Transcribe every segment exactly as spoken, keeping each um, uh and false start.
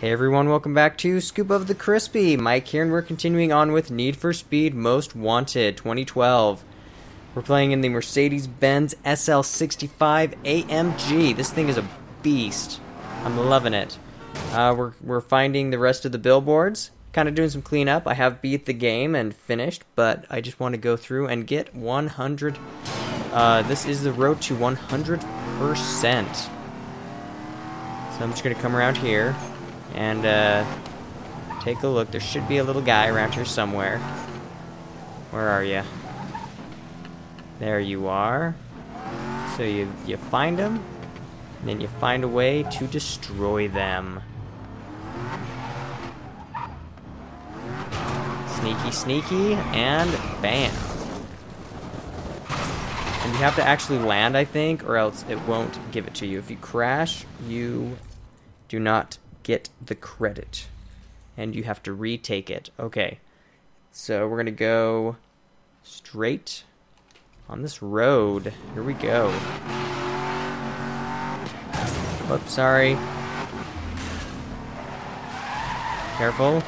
Hey everyone, welcome back to Scoop of the Crispy. Mike here, and we're continuing on with Need for Speed Most Wanted twenty twelve. We're playing in the Mercedes-Benz S L sixty-five A M G. This thing is a beast. I'm loving it. Uh, we're, we're finding the rest of the billboards, kind of doing some cleanup. I have beat the game and finished, but I just want to go through and get one hundred. Uh, this is the road to one hundred percent. So I'm just going to come around here and uh, take a look. There should be a little guy around here somewhere. Where are you? There you are. So you, you find them, and then you find a way to destroy them. Sneaky, sneaky, and bam. And you have to actually land, I think, or else it won't give it to you. If you crash, you do not get the credit, and you have to retake it. Okay, so we're gonna go straight on this road. Here we go. Whoops, sorry. Careful.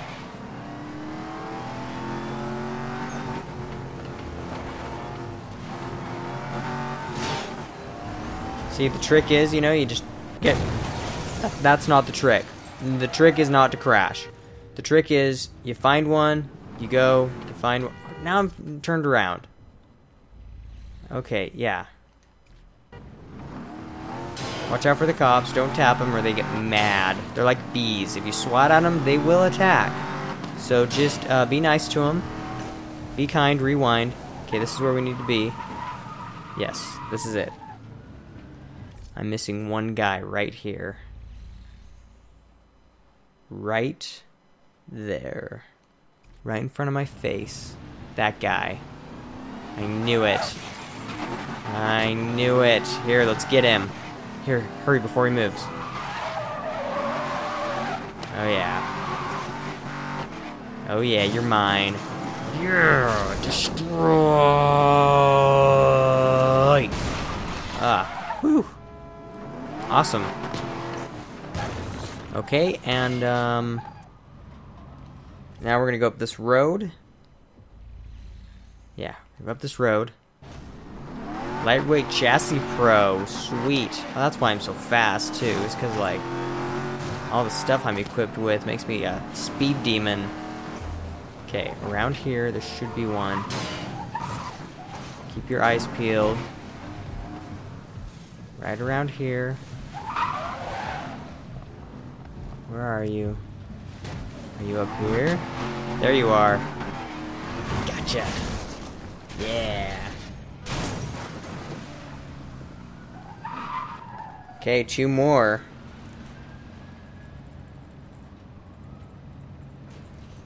See, the trick is, you know, you just get... That's not the trick. The trick is not to crash. The trick is, you find one, you go, you find one. Now I'm turned around. Okay, yeah. Watch out for the cops. Don't tap them or they get mad. They're like bees. If you swat at them, they will attack. So just uh, be nice to them. Be kind. Rewind. Okay, this is where we need to be. Yes, this is it. I'm missing one guy right here. Right there. Right in front of my face. That guy. I knew it. I knew it. Here, let's get him. Here, hurry before he moves. Oh, yeah. Oh, yeah, you're mine. Yeah, destroy! Ah, whew. Awesome. Okay, and um, now we're gonna go up this road. Yeah, go up this road. Lightweight chassis pro, sweet. Oh, that's why I'm so fast too. It's because like all the stuff I'm equipped with makes me a speed demon. Okay, around here there should be one. Keep your eyes peeled. Right around here. Where are you? Are you up here? There you are. Gotcha. Yeah. Okay, two more.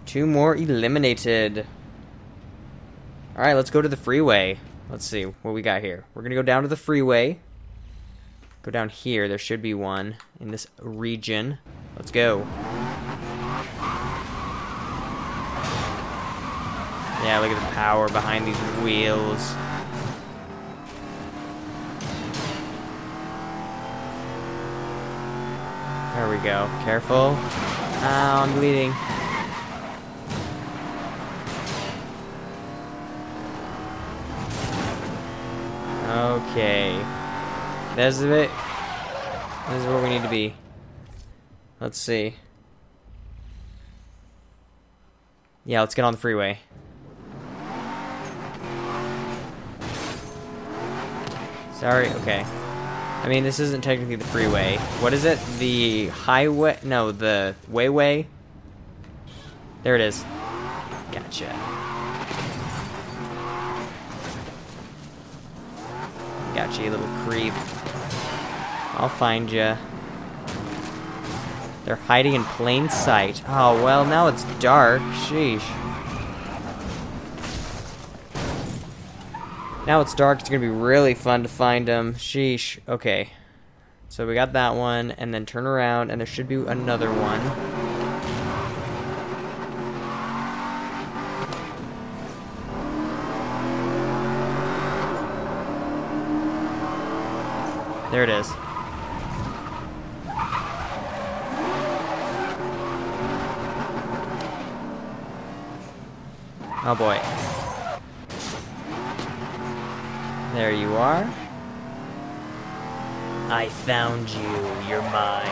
Two more eliminated. Alright, let's go to the freeway. Let's see what we got here. We're gonna go down to the freeway. Go down here. There should be one in this region. Let's go. Yeah, look at the power behind these wheels. There we go. Careful. Ah, I'm bleeding. Okay. That's the bit. This is where we need to be. Let's see. Yeah, let's get on the freeway. Sorry, okay. I mean, this isn't technically the freeway. What is it? The highway? No, the wayway? There it is. Gotcha. Gotcha, you little creep. I'll find ya. They're hiding in plain sight. Oh, well, now it's dark. Sheesh. Now it's dark. It's going to be really fun to find them. Sheesh. Okay. So we got that one, and then turn around, and there should be another one. There it is. Oh boy. There you are. I found you. You're mine.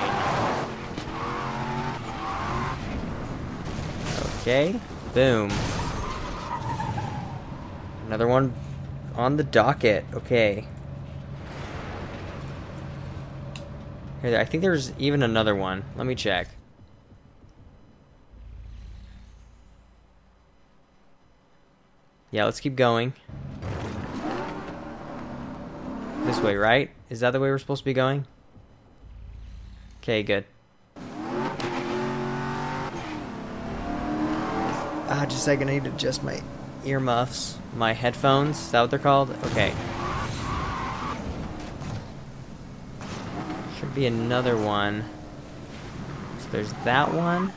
Okay. Boom. Another one on the docket. Okay. Here, I think there's even another one. Let me check. Yeah, let's keep going. This way, right? Is that the way we're supposed to be going? Okay, good. Ah, just a second, I need to adjust my earmuffs. My headphones, is that what they're called? Okay. Should be another one. So there's that one.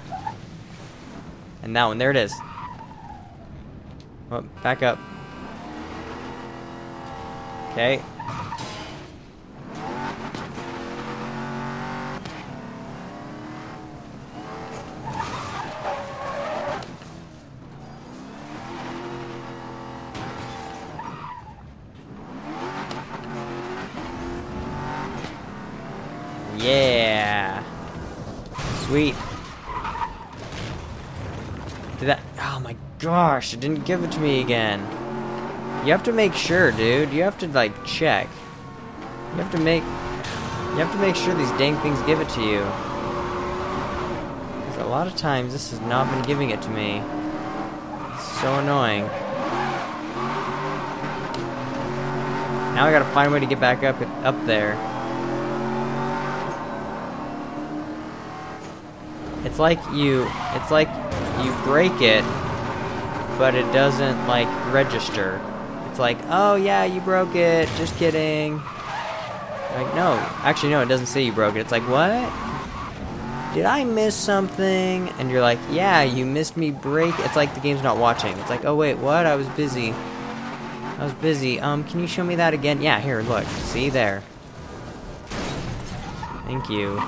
And that one, there it is. Oh, back up. Okay. Yeah. Sweet. Did that? Oh my gosh, it didn't give it to me again. You have to make sure, dude. You have to like check. You have to make you have to make sure these dang things give it to you. Cuz a lot of times this has not been giving it to me. It's so annoying. Now I got to find a way to get back up up there. It's like you, it's like you break it, but it doesn't like register. It's like, oh yeah, you broke it, just kidding. Like, no, actually no, it doesn't say you broke it. It's like, what? Did I miss something? And you're like, yeah, you missed me break. It's like the game's not watching. It's like, oh wait, what? I was busy. I was busy. Um, can you show me that again? Yeah, here, look. See there. Thank you.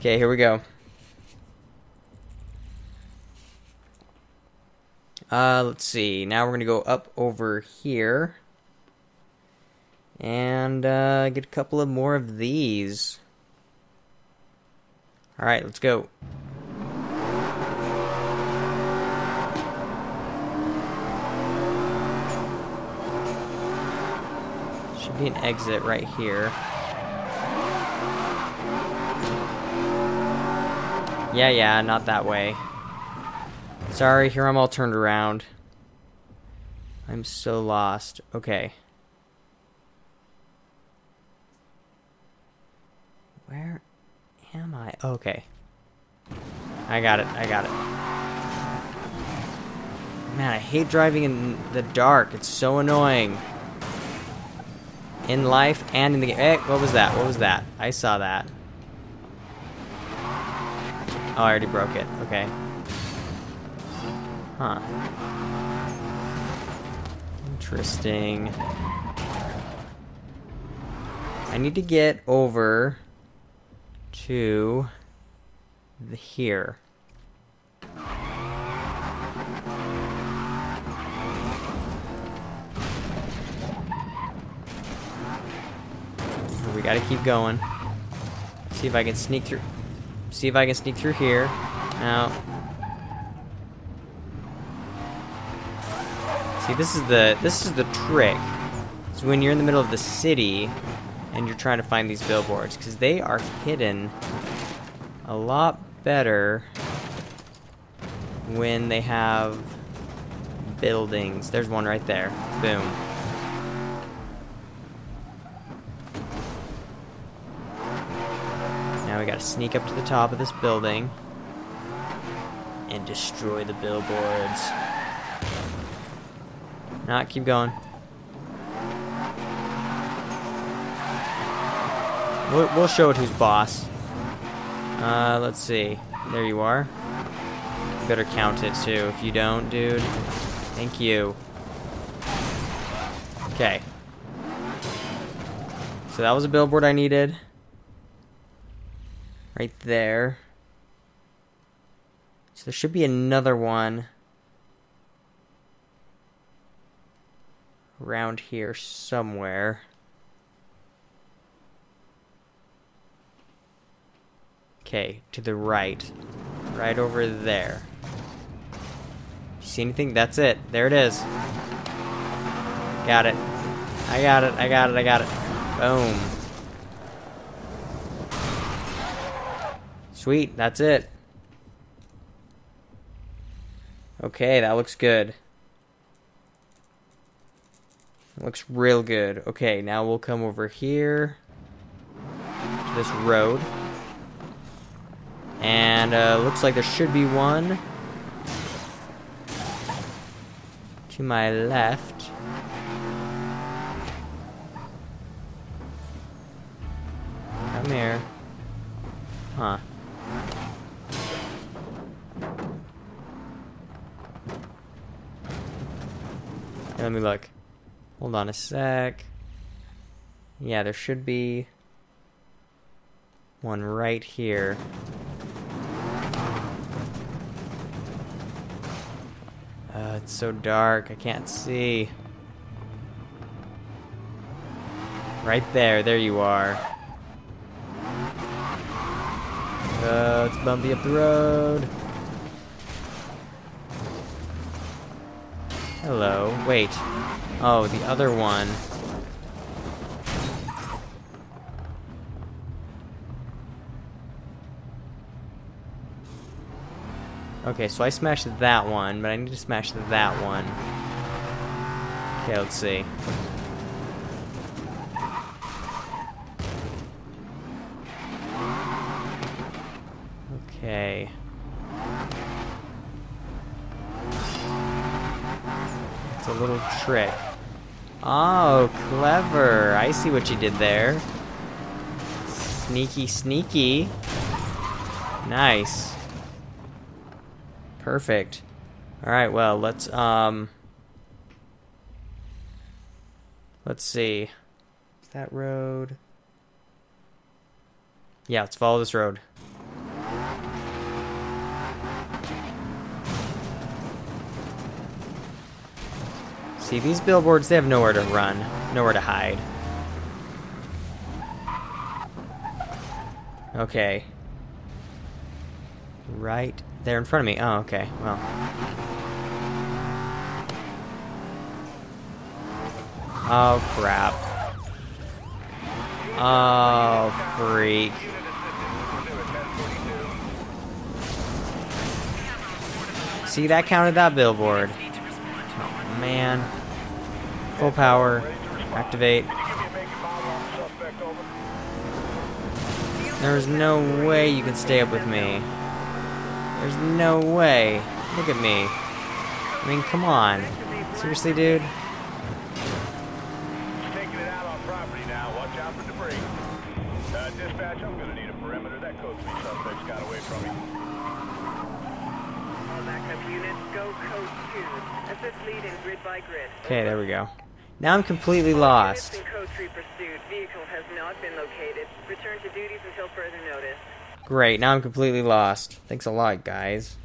Okay, here we go. Uh, let's see. Now we're gonna go up over here and uh, get a couple of more of these. All right, let's go. Should be an exit right here. Yeah, yeah, not that way. Sorry, here I'm all turned around. I'm so lost. Okay. Where am I? Okay. I got it, I got it. Man, I hate driving in the dark. It's so annoying. In life and in the game. Hey, what was that? What was that? I saw that. Oh, I already broke it. Okay. Huh. Interesting. I need to get over to the here. We gotta keep going. See if I can sneak through. See if I can sneak through here. Now, see, this is the this is the trick. It's when you're in the middle of the city and you're trying to find these billboards, because they are hidden a lot better when they have buildings. There's one right there. Boom. Now we gotta sneak up to the top of this building and destroy the billboards. Nah, keep going. We'll, we'll show it who's boss. Uh, let's see. There you are. You better count it too. If you don't, dude. Thank you. Okay. So that was a billboard I needed. Right there. So there should be another one around here somewhere. Okay, to the right. Right over there. You see anything? That's it. There it is. Got it. I got it. I got it. I got it. Boom. Sweet. That's it. Okay, that looks good. Looks real good. Okay, now we'll come over here to this road. And uh, looks like there should be one to my left. Come here. Huh. Hey, let me look. Hold on a sec. Yeah, there should be one right here. Uh, it's so dark, I can't see. Right there, there you are. Uh, it's bumpy up the road. Hello, wait. Oh, the other one. Okay, so I smashed that one, but I need to smash that one. Okay, let's see. Okay. It's a little trick. Oh, clever. I see what you did there. Sneaky, sneaky. Nice. Perfect. Alright, well, let's, um... let's see. Is that road? Yeah, let's follow this road. See, these billboards, they have nowhere to run. Nowhere to hide. Okay. Right there in front of me. Oh, okay. Well. Oh, crap. Oh, freak. See, that counted that billboard. Oh, man. Full power. Activate. There's no way you can stay up with me. There's no way. Look at me. I mean, come on. Seriously, dude? Taking it out on property now. Watch out for debris. Uh, dispatch, I'm gonna need a perimeter. That code three suspects got away from me. All backup units, go code two. Assist lead in grid by grid. Okay, there we go. Now I'm completely lost. Code three pursued. Vehicle has not been located. Return to duties until further notice. Great, now I'm completely lost. Thanks a lot, guys.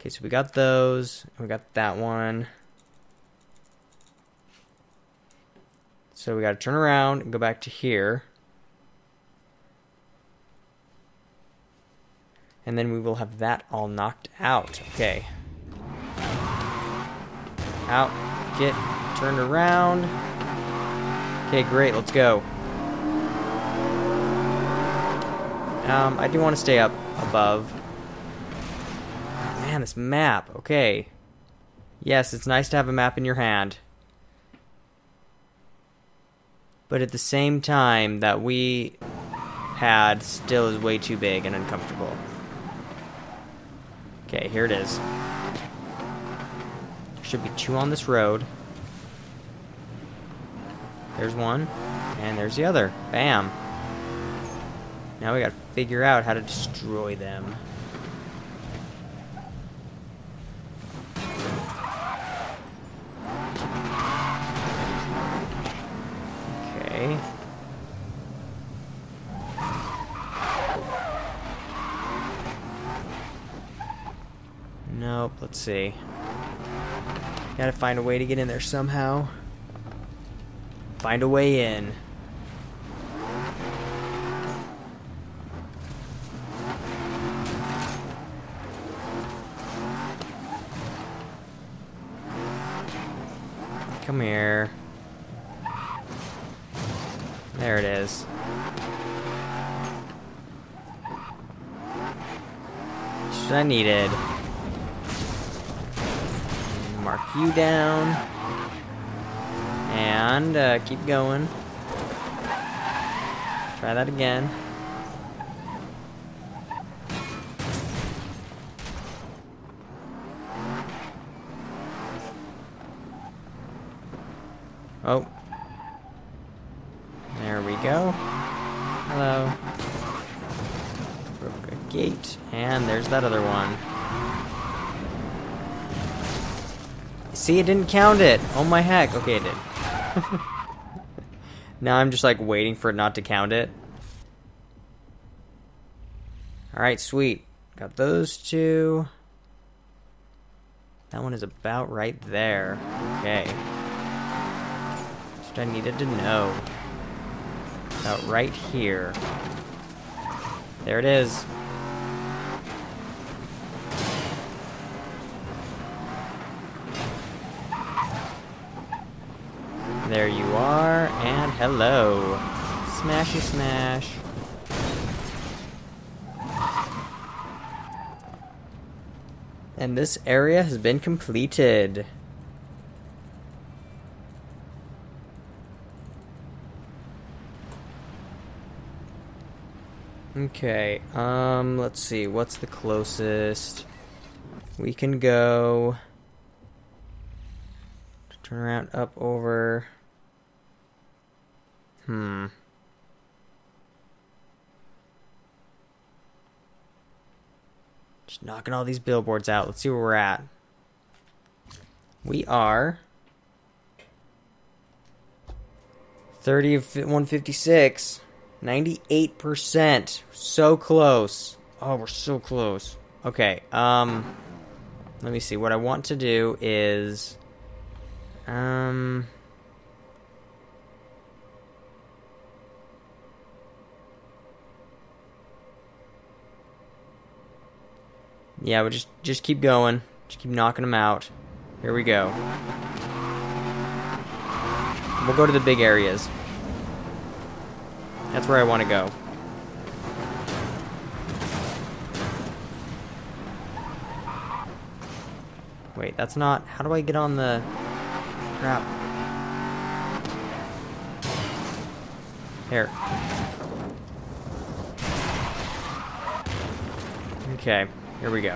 Okay, so we got those. We got that one. So we gotta turn around and go back to here. And then we will have that all knocked out. Okay. Out. Get turned around. Okay, great, let's go. Um, I do want to stay up above. Man, this map. Okay. Yes, it's nice to have a map in your hand. But at the same time that we had still is way too big and uncomfortable. Okay, here it is. There should be two on this road. There's one. And there's the other. Bam. Now we gotta figure out how to destroy them. Okay. Let's see. Gotta find a way to get in there somehow. Find a way in. Come here. There it is. That's what I needed. Mark you down. And uh, keep going. Try that again. Oh. There we go. Hello. Broke a gate. And there's that other one. See, it didn't count it. Oh my heck. Okay, it did. Now I'm just like waiting for it not to count it. Alright, sweet. Got those two. That one is about right there. Okay. That's what I needed to know. About right here. There it is. There you are, and hello. Smashy smash. And this area has been completed. Okay, um, let's see, what's the closest? We can go... Turn around, up, over... Hmm. Just knocking all these billboards out. Let's see where we're at. We are thirty of one fifty-six, ninety-eight percent. So close. Oh, we're so close. Okay. Um. Let me see. What I want to do is, um. Yeah, we just just keep going. Just keep knocking them out. Here we go. We'll go to the big areas. That's where I want to go. Wait, that's not... How do I get on the... Crap. Here. Okay. Here we go.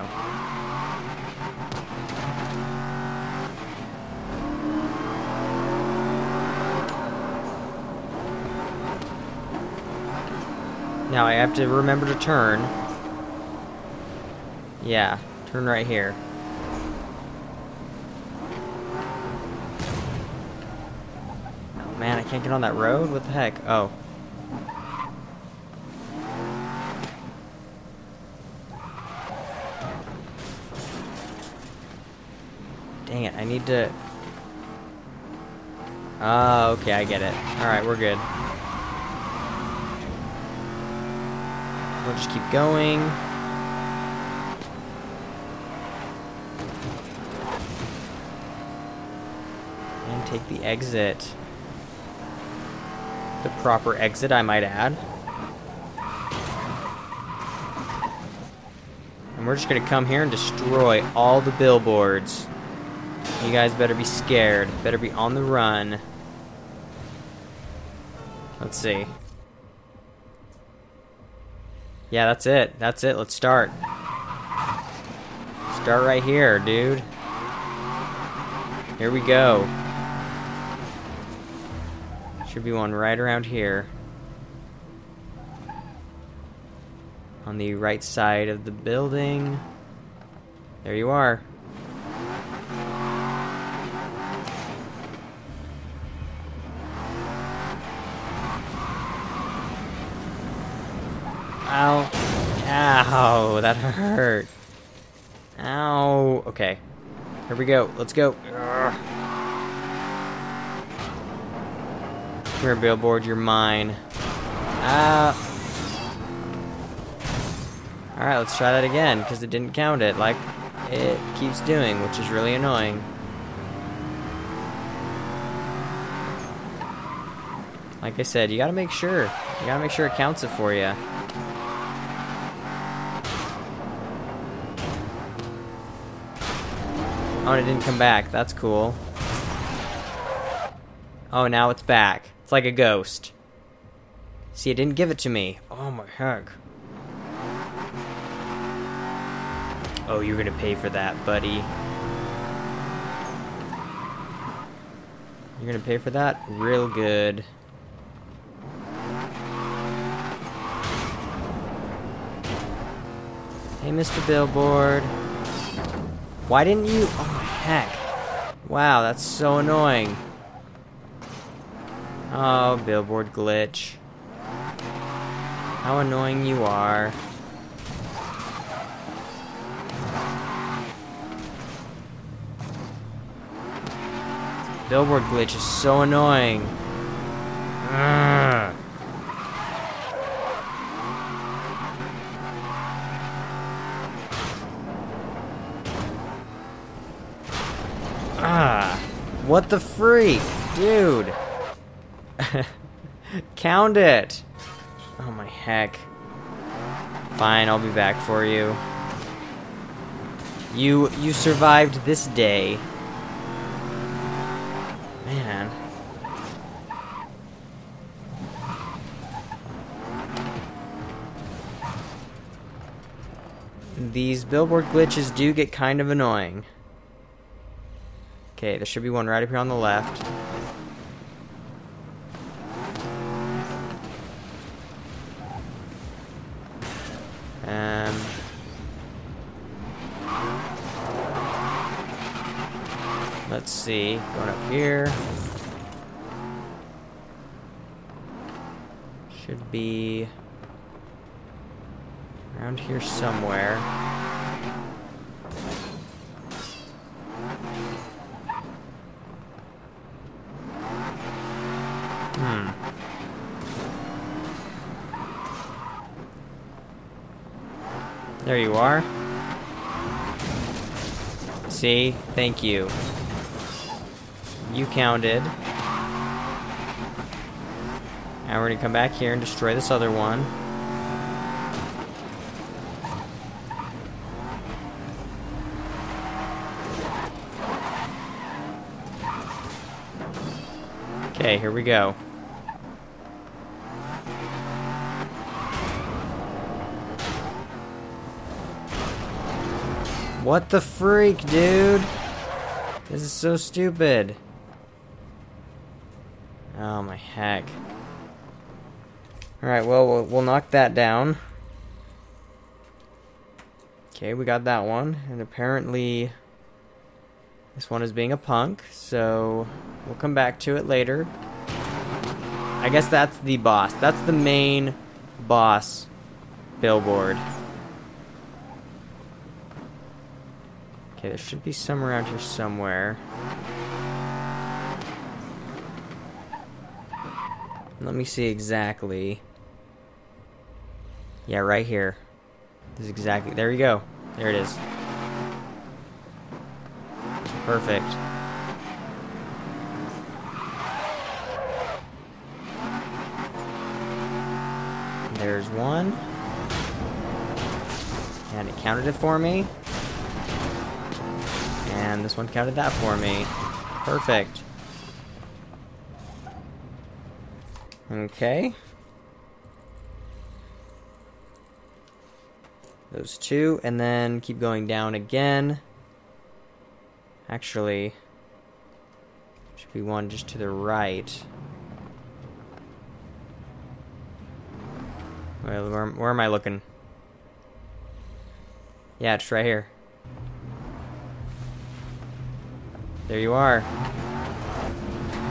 Now I have to remember to turn. Yeah, turn right here. Oh man, I can't get on that road? What the heck? Oh. Dang it, I need to... Oh, okay, I get it. Alright, we're good. We'll just keep going. And take the exit. The proper exit, I might add. And we're just gonna come here and destroy all the billboards. You guys better be scared. Better be on the run. Let's see. Yeah, that's it. That's it. Let's start. Start right here, dude. Here we go. Should be one right around here. On the right side of the building. There you are. Ow. Ow, that hurt. Ow. Okay. Here we go. Let's go. Ugh. Come here, billboard. You're mine. Ah. Uh. Alright, let's try that again, because it didn't count it, like it keeps doing, which is really annoying. Like I said, you gotta make sure. You gotta make sure it counts it for you. Oh, and it didn't come back. That's cool. Oh, now it's back. It's like a ghost. See, it didn't give it to me. Oh my heck. Oh, you're gonna pay for that, buddy. You're gonna pay for that real good. Hey, Mister Billboard. Why didn't you? Oh, heck. Wow, that's so annoying. Oh, Billboard glitch. How annoying you are. Billboard glitch is so annoying. Ugh. Ah, what the freak, dude? Count it. Oh my heck. Fine, I'll be back for you. You you survived this day. Man. These billboard glitches do get kind of annoying. Okay, there should be one right up here on the left. Um... Let's see, going up here. Should be around here somewhere. Hmm. There you are. See? Thank you. You counted. Now we're gonna come back here and destroy this other one. Okay, here we go. What the freak, dude? This is so stupid. Oh my heck. Alright, well, well, we'll knock that down. Okay, we got that one. And apparently, this one is being a punk, so we'll come back to it later. I guess that's the boss. That's the main boss billboard. Okay, there should be some around here somewhere. Let me see exactly. Yeah, right here. This is exactly. There you go. There it is. Perfect. There's one. And it counted it for me. And this one counted that for me. Perfect. Okay. Those two, and then keep going down again. Actually, should be one just to the right. Where, where, where am I looking? Yeah, it's right here. There you are.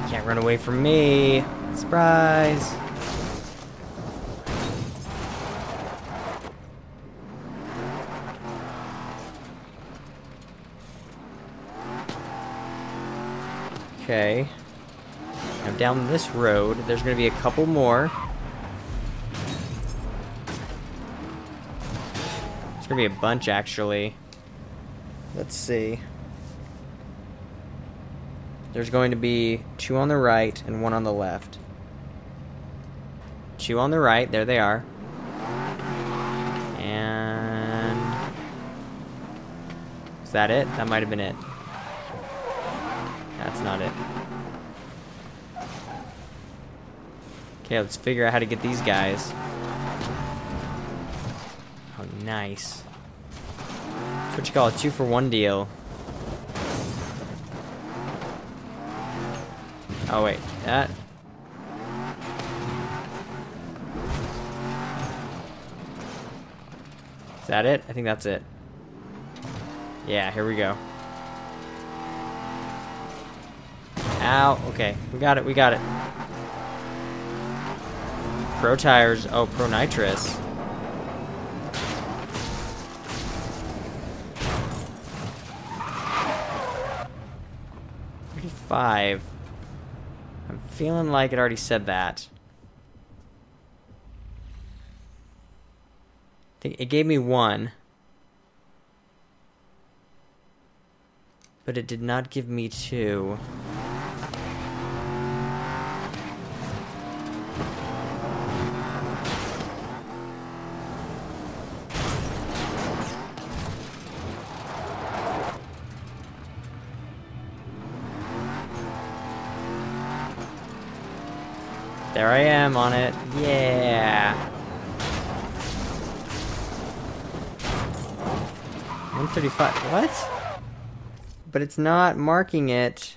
Can't run away from me. Surprise! Okay. Now down this road, there's going to be a couple more. It's going to be a bunch, actually. Let's see. There's going to be two on the right and one on the left. Two on the right. There they are. And... is that it? That might have been it. That's not it. Okay, let's figure out how to get these guys. Oh, nice. That's what you call a two for one deal. Oh wait, that... is that it? I think that's it. Yeah, here we go. Ow, okay, we got it, we got it. Pro tires, oh, pro nitrous. thirty-five. I'm feeling like it already said that. It gave me one. But it did not give me two. There I am on it. Yeah. one thirty-five. What? But it's not marking it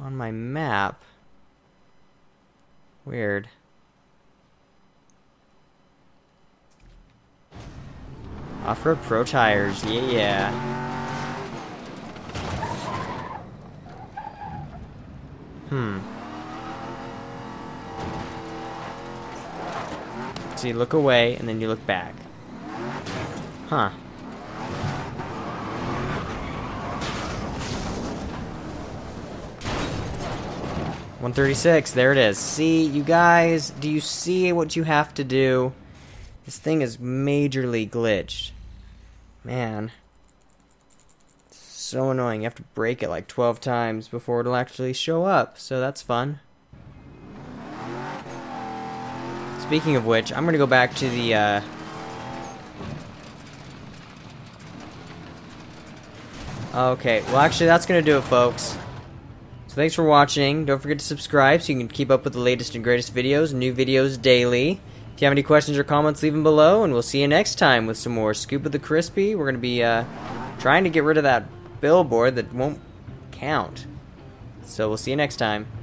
on my map. Weird. Off-road pro tires. Yeah, yeah. Hmm. So you look away, and then you look back. Huh. one thirty-six, there it is. See, you guys, do you see what you have to do? This thing is majorly glitched. Man. It's so annoying. You have to break it like twelve times before it'll actually show up, so that's fun. Speaking of which, I'm going to go back to the, uh... okay, well actually that's going to do it, folks. So thanks for watching. Don't forget to subscribe so you can keep up with the latest and greatest videos, new videos daily. If you have any questions or comments, leave them below, and we'll see you next time with some more Scoop of the Crispy. We're going to be, uh, trying to get rid of that billboard that won't count. So we'll see you next time.